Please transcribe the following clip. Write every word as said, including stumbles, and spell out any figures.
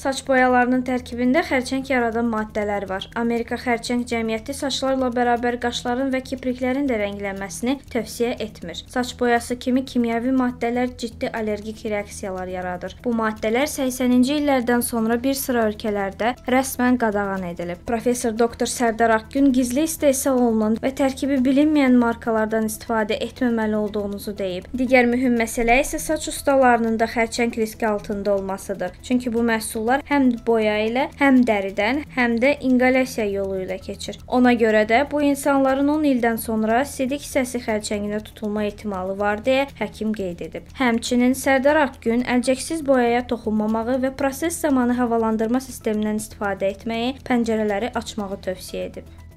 Saç boyalarının tərkibində xərçəng yaradan maddələr var. Amerika Xərçəng Cəmiyyəti saçlarla bərabər qaşların və kipriklərin də rənglənməsini tövsiyə etmir. Saç boyası kimi kimyəvi maddələr ciddi allergik reaksiyalar yaradır. Bu maddələr səksən-ci illərdən sonra bir sıra ölkələrdə rəsmən qadağan edilib. Professor doktor Sərdar Akgün gizli istehsal olunan və tərkibi bilinməyən markalardan istifadə etməməli olduğunuzu deyib. Digər mühüm məsələ isə saç ustalarının da xərçəng riski altında olmasıdır. Çünki bu məhsul həm boya ilə, həm dəridən, həm də inqalyasiya yolu ilə keçir. Ona görə də bu insanların on ildən sonra sidik hissəsi xərçənginə tutulma ehtimalı var deyə həkim qeyd edib. Həmçinin Sərdar Akgün əlcəksiz boyaya toxunmamağı və proses zamanı havalandırma sistemindən istifadə etməyi, pəncərələri açmağı tövsiyə edib.